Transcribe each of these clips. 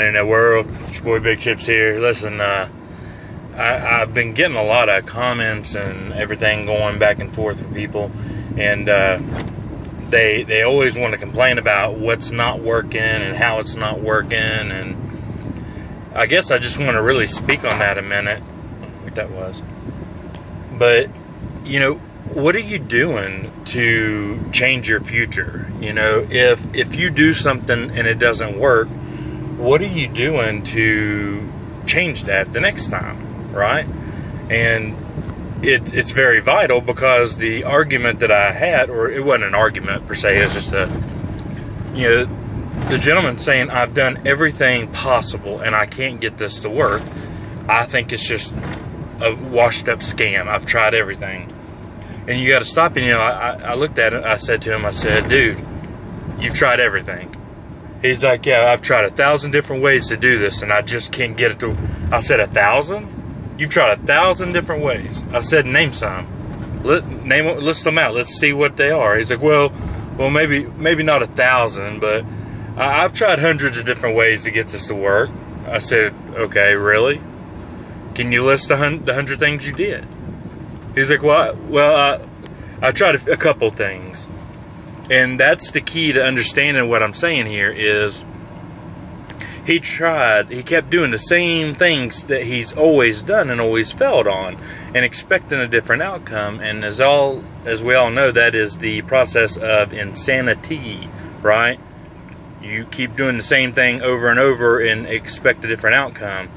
on in the world? It's your boy Big Chips here. Listen, I've been getting a lot of comments and everything going back and forth with people, and they always want to complain about what's not working and how it's not working, and I guess I just want to really speak on that a minute. What that was. But, you know, what are you doing to change your future? You know, if you do something and it doesn't work, what are you doing to change that the next time, right? And it's very vital, because the argument that I had, or it wasn't an argument per se, it's just the gentleman saying, I've done everything possible and I can't get this to work. I think it's just a washed up scam. I've tried everything. And you got to stop. And, you know, I looked at it. I said to him, I said, dude, you've tried everything. He's like, yeah, I've tried 1,000 different ways to do this, and I just can't get it to. I said, 1,000? You've tried 1,000 different ways. I said, name some. List them out. Let's see what they are. He's like, well, maybe not 1,000, but I've tried hundreds of different ways to get this to work. I said, okay, really? Can you list the 100 things you did? He's like, well, I tried a couple things. And that's the key to understanding what I'm saying here is he kept doing the same things that he's always done and always failed on, and expecting a different outcome. And as we all know, that is the process of insanity, right? You keep doing the same thing over and over and expect a different outcome.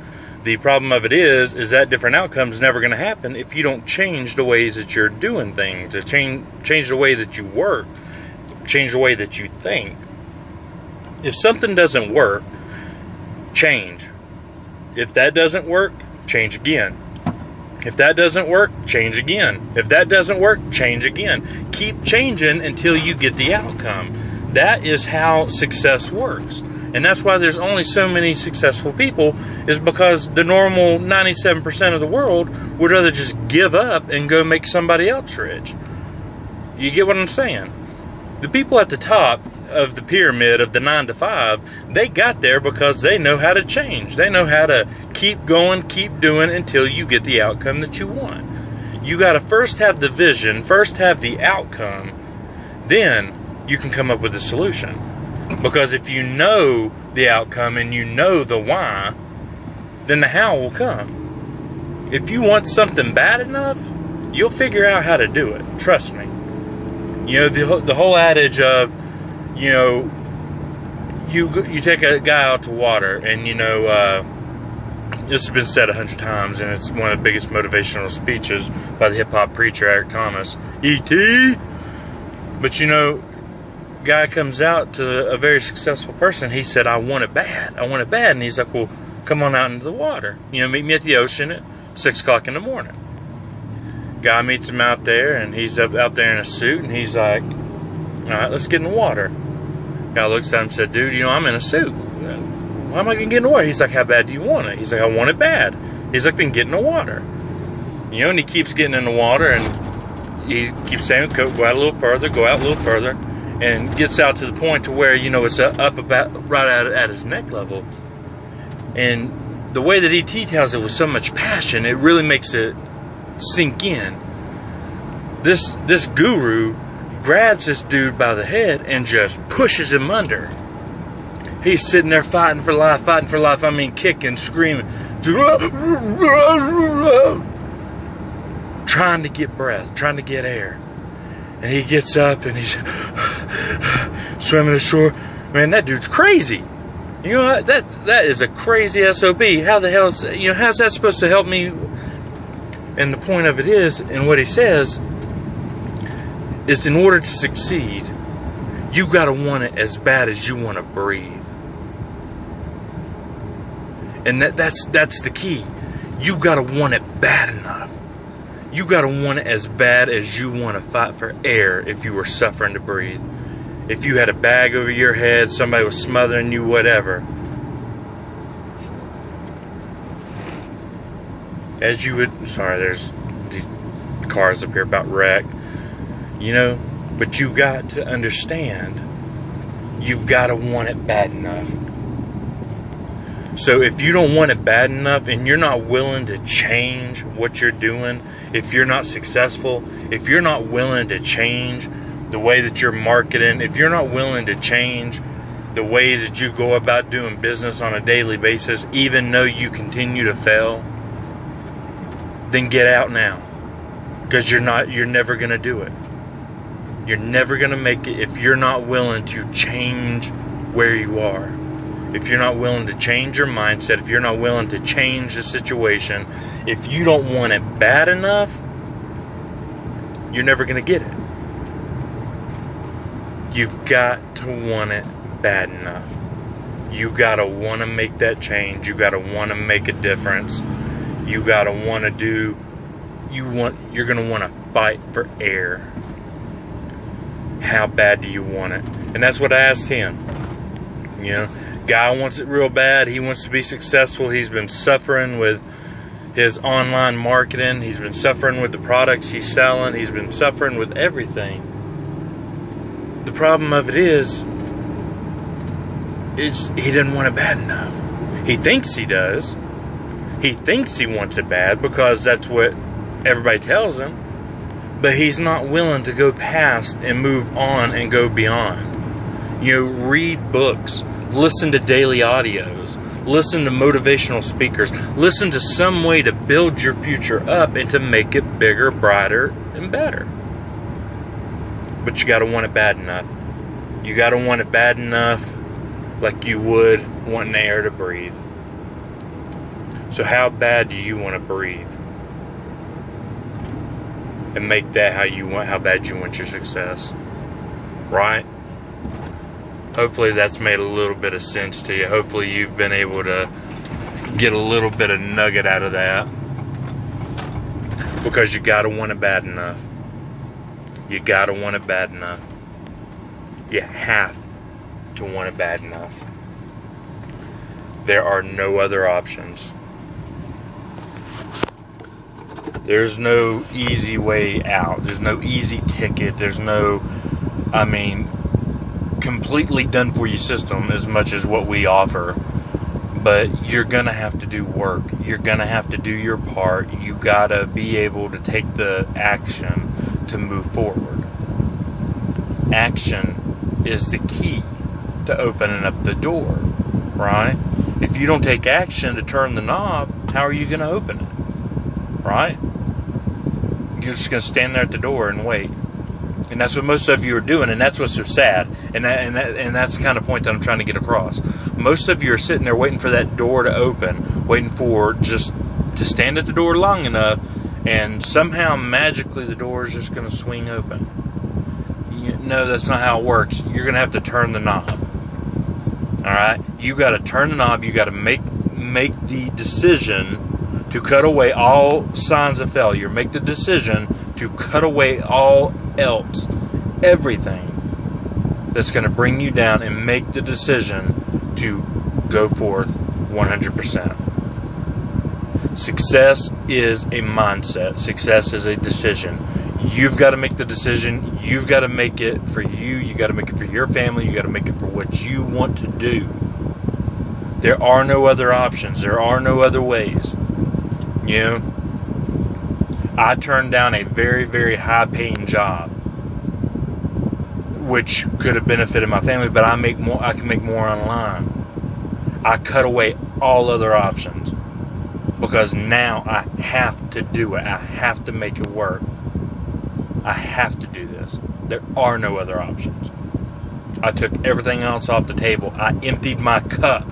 The problem of it is that different outcome is never going to happen if you don't change the ways that you're doing things, if change the way that you work, change the way that you think. If something doesn't work, change. If that doesn't work, change again. If that doesn't work, change again. If that doesn't work, change again. Keep changing until you get the outcome. That is how success works. And that's why there's only so many successful people, is because the normal 97% of the world would rather just give up and go make somebody else rich. You get what I'm saying? The people at the top of the pyramid of the 9 to 5, they got there because they know how to change. They know how to keep going, keep doing until you get the outcome that you want. You got to first have the vision, first have the outcome, then you can come up with a solution. Because if you know the outcome and you know the why, then the how will come. If you want something bad enough, you'll figure out how to do it. Trust me. You know, the whole adage of, you know, you take a guy out to water, and, you know, this has been said 100 times, and it's one of the biggest motivational speeches by the hip-hop preacher Eric Thomas. E.T. But, you know, guy comes out to a very successful person. He said, I want it bad. And he's like, well, come on out into the water, you know, meet me at the ocean at 6 o'clock in the morning. Guy meets him out there, and he's out there in a suit, and he's like, all right, let's get in the water. Guy looks at him and said, dude, you know, I'm in a suit, why am I gonna get in the water? He's like, how bad do you want it? He's like, I want it bad. He's like, then get in the water, you know. And he keeps getting in the water, and he keeps saying, go out a little further, and gets out to the point to where, you know, it's up about right at his neck level. And the way that E.T. tells it with so much passion, it really makes it sink in. This guru grabs this dude by the head and just pushes him under. He's sitting there fighting for life. I mean, kicking, screaming, trying to get breath, trying to get air. And he gets up, and he's swimming ashore. Man, that dude's crazy. You know what? That is a crazy SOB. How the hell is, you know, how's that supposed to help me? And the point of it is, and what he says, is in order to succeed, you got to want it as bad as you want to breathe. And that's the key. You got to want it bad enough. You got to want it as bad as you want to fight for air if you were suffering to breathe. If you had a bag over your head, somebody was smothering you, whatever. As you would... Sorry, there's these cars up here about wreck. You know, but you got to understand, you've got to want it bad enough. So if you don't want it bad enough and you're not willing to change what you're doing, if you're not successful, if you're not willing to change the way that you're marketing, if you're not willing to change the ways that you go about doing business on a daily basis, even though you continue to fail, then get out now, because you're never going to do it. You're never going to make it if you're not willing to change where you are. If you're not willing to change your mindset, if you're not willing to change the situation, if you don't want it bad enough, you're never going to get it. You've got to want it bad enough. You got to want to make that change. You got to want to make a difference. You got to want to you're going to want to fight for air. How bad do you want it? And that's what I asked him. You know, guy wants it real bad. He wants to be successful. He's been suffering with his online marketing. He's been suffering with the products he's selling. He's been suffering with everything. The problem of it is, he didn't want it bad enough. He thinks he does. He thinks he wants it bad because that's what everybody tells him. But he's not willing to go past and move on and go beyond. You know, read books. Listen to daily audios. Listen to motivational speakers. Listen to some way to build your future up and to make it bigger, brighter, and better. But you got to want it bad enough. You got to want it bad enough like you would want air to breathe. So how bad do you want to breathe? And make that how bad you want your success. Right? Hopefully that's made a little bit of sense to you. Hopefully you've been able to get a little bit of nugget out of that. Because you gotta want it bad enough. You gotta want it bad enough. You have to want it bad enough. There are no other options. There's no easy way out. There's no easy ticket. There's no, completely done for you system as much as what we offer. But you're gonna have to do work. You're gonna have to do your part. You gotta be able to take the action to move forward. Action is the key to opening up the door, right? If you don't take action to turn the knob, how are you gonna open it, right? You're just gonna stand there at the door and wait. And that's what most of you are doing, and that's what's so sad. And that's the kind of point that I'm trying to get across. Most of you are sitting there waiting for that door to open, waiting for just to stand at the door long enough, and somehow magically the door is just going to swing open. No, that's not how it works. You're going to have to turn the knob. All right, you got to turn the knob. You got to make the decision to cut away all signs of failure. Make the decision to cut away all else, everything that's going to bring you down, and make the decision to go forth 100%. Success is a mindset. Success is a decision. You've got to make the decision. You've got to make it for you. You've got to make it for your family. You've got to make it for what you want to do. There are no other options. There are no other ways. You know? I turned down a very, very high-paying job, which could have benefited my family, but I can make more online. I cut away all other options because now I have to do it. I have to make it work. I have to do this. There are no other options. I took everything else off the table. I emptied my cup.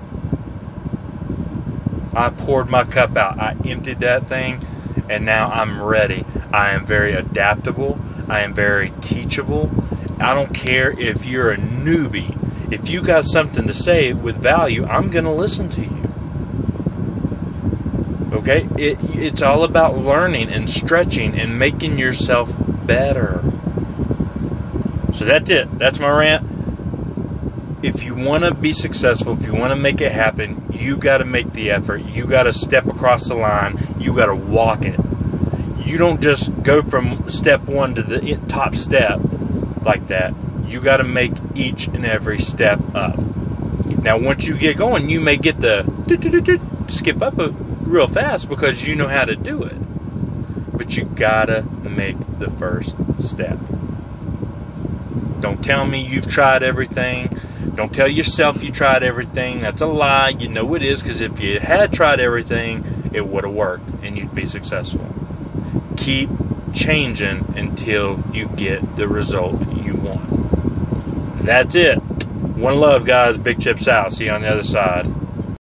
I poured my cup out. I emptied that thing. And now I'm ready. I am very adaptable. I am very teachable. I don't care if you're a newbie. If you got something to say with value, I'm going to listen to you. Okay? It's all about learning and stretching and making yourself better. So that's it. That's my rant. If you want to be successful, if you want to make it happen, you got to make the effort. You got to step across the line. You got to walk it. You don't just go from step one to the top step like that. You got to make each and every step up. Now, once you get going, you may get the skip up real fast because you know how to do it. But you gotta make the first step. Don't tell me you've tried everything. Don't tell yourself you tried everything. That's a lie. You know it is, because if you had tried everything, it would have worked and you'd be successful. Keep changing until you get the result you want. That's it. One love, guys. Big Chips out. See you on the other side.